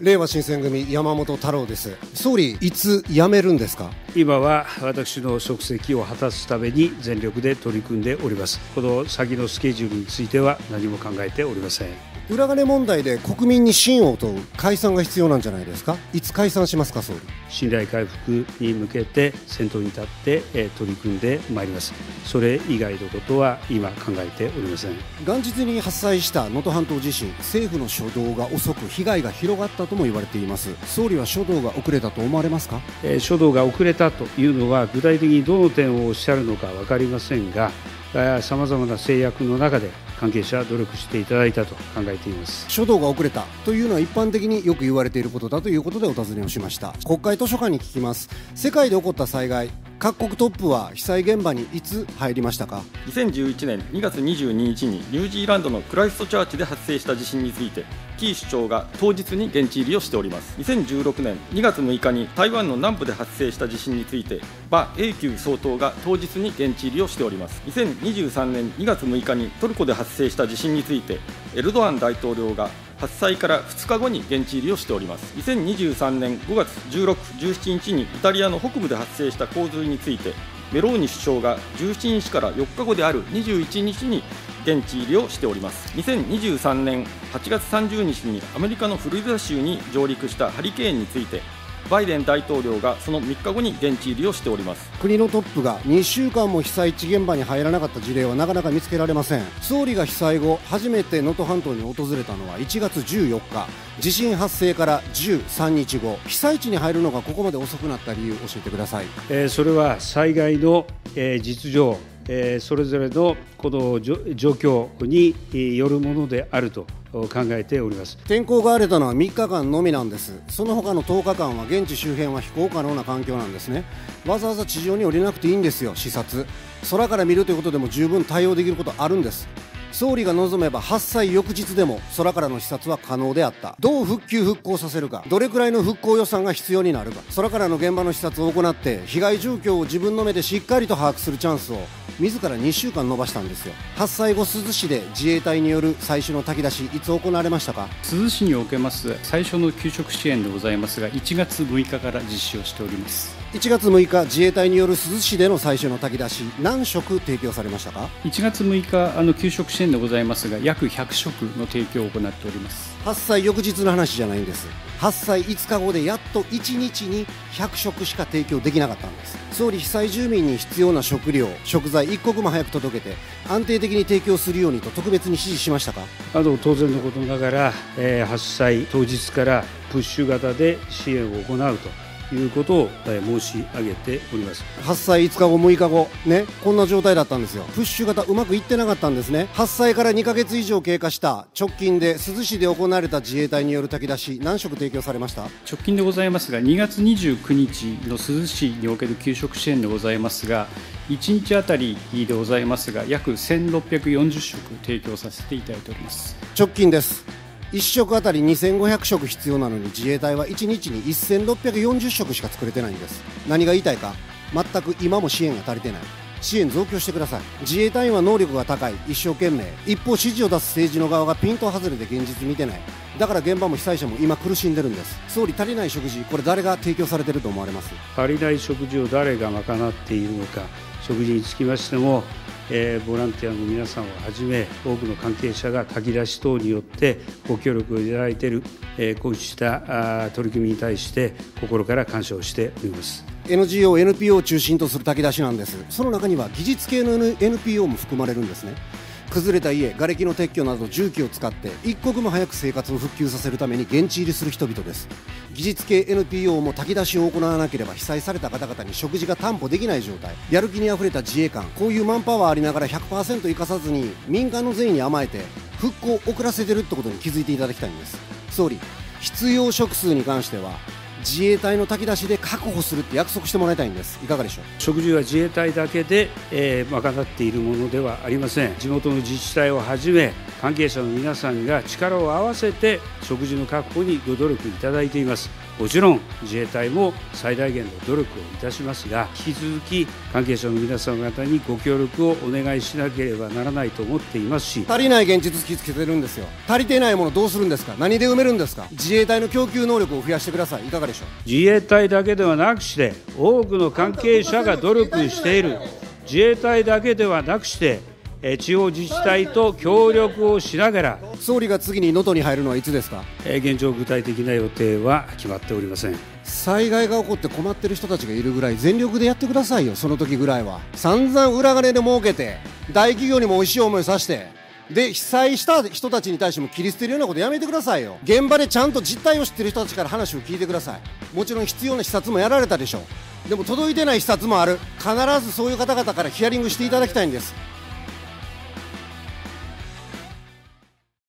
れいわ新選組山本太郎です。総理、いつ辞めるんですか？今は私の職責を果たすために全力で取り組んでおります。この先のスケジュールについては何も考えておりません。裏金問題で国民に信を問う解散が必要なんじゃないですか？いつ解散しますか？総理、信頼回復に向けて先頭に立って取り組んでまいります。それ以外のことは今考えておりません。元日に発災した能登半島地震、政府の初動が遅く被害が広がったとも言われています。総理は初動が遅れたと思われますか？初動が遅れたというのは具体的にどの点をおっしゃるのか分かりませんが、さまざまな制約の中で関係者は努力していただいたと考えています。初動が遅れたというのは一般的によく言われていることだということでお尋ねをしました。国会図書館に聞きます。世界で起こった災害、各国トップは被災現場にいつ入りましたか？2011年2月22日にニュージーランドのクライストチャーチで発生した地震についてキー首相が当日に現地入りをしております。2016年2月6日に台湾の南部で発生した地震について馬英九総統が当日に現地入りをしております。2023年2月6日にトルコで発生した地震についてエルドアン大統領が発災から2日後に現地入りをしております。2023年5月16、17日にイタリアの北部で発生した洪水についてメローニ首相が17日から4日後である21日に現地入りをしております。2023年8月30日にアメリカのフロリダ州に上陸したハリケーンについてバイデン大統領がその3日後に現地入りをしております。国のトップが2週間も被災地現場に入らなかった事例はなかなか見つけられません。総理が被災後初めて能登半島に訪れたのは1月14日、地震発生から13日後、被災地に入るのがここまで遅くなった理由を教えてください。それは災害の実情、それぞれのこの状況によるものであると考えております。天候が荒れたのは3日間のみなんです。その他の10日間は現地周辺は飛行可能な環境なんですね。わざわざ地上に降りなくていいんですよ。視察、空から見るということでも十分対応できることあるんです。総理が望めば発災翌日でも空からの視察は可能であった。どう復旧復興させるか、どれくらいの復興予算が必要になるか、空からの現場の視察を行って被害状況を自分の目でしっかりと把握するチャンスを自ら2週間延ばしたんですよ。発災後、珠洲市で自衛隊による最初の炊き出し、いつ行われましたか？珠洲市におけます最初の給食支援でございますが、1月6日から実施をしております。1月6日、自衛隊による珠洲市での最初の炊き出し、何食提供されましたか？1月6日、給食支援でございますが、約100食の提供を行っております。発災翌日の話じゃないんです。発災5日後でやっと1日に100食しか提供できなかったんです。総理、被災住民に必要な食料、食材一刻も早く届けて安定的に提供するようにと特別に指示しましたか？当然のことながら、発災当日からプッシュ型で支援を行うということを申し上げております。発災5日後、6日後ね、こんな状態だったんですよ。プッシュ型うまくいってなかったんですね。発災から2ヶ月以上経過した直近で珠洲市で行われた自衛隊による炊き出し、何食提供されました？直近でございますが、2月29日の珠洲市における給食支援でございますが、1日あたりでございますが約1640食提供させていただいております。直近です。1食あたり2500食必要なのに自衛隊は1日に1640食しか作れてないんです。何が言いたいか、全く今も支援が足りてない。支援増強してください。自衛隊員は能力が高い、一生懸命。一方、指示を出す政治の側がピント外れて現実見てない。だから現場も被災者も今苦しんでるんです。総理、足りない食事、これ誰が提供されてると思われます？足りない食事を誰が賄っているのか、食事につきましても、ボランティアの皆さんをはじめ多くの関係者が炊き出し等によってご協力をいただいている、こうした取り組みに対して心から感謝をしております。NGO、NPO を中心とする炊き出しなんです。その中には技術系の NPO も含まれるんですね。崩れた家、瓦礫の撤去など重機を使って一刻も早く生活を復旧させるために現地入りする人々です。技術系 NPO も炊き出しを行わなければ被災された方々に食事が担保できない状態。やる気にあふれた自衛官、こういうマンパワーありながら 100% 生かさずに民間の善意に甘えて復興を遅らせてるってことに気づいていただきたいんです。総理、必要食数に関しては自衛隊の炊き出しで確保するって約束してもらいたいんです。いかがでしょう。食事は自衛隊だけで、賄っているものではありません。地元の自治体をはじめ関係者の皆さんが力を合わせて食事の確保にご努力いただいています。もちろん自衛隊も最大限の努力をいたしますが、引き続き関係者の皆様方にご協力をお願いしなければならないと思っていますし、足りない現実突きつけてるんですよ。足りていないものどうするんですか。何で埋めるんですか。自衛隊の供給能力を増やしてください。いかがでしょう。自衛隊だけではなくして多くの関係者が努力している。自衛隊だけではなくして地方自治体と協力をしながら。総理が次に能登に入るのはいつですか。現状具体的な予定は決まっておりません。災害が起こって困ってる人たちがいるぐらい全力でやってくださいよ。その時ぐらいは散々裏金で儲けて大企業にも美味しい思いさせてで被災した人たちに対しても切り捨てるようなことやめてくださいよ。現場でちゃんと実態を知ってる人たちから話を聞いてください。もちろん必要な視察もやられたでしょう。でも届いてない視察もある。必ずそういう方々からヒアリングしていただきたいんです。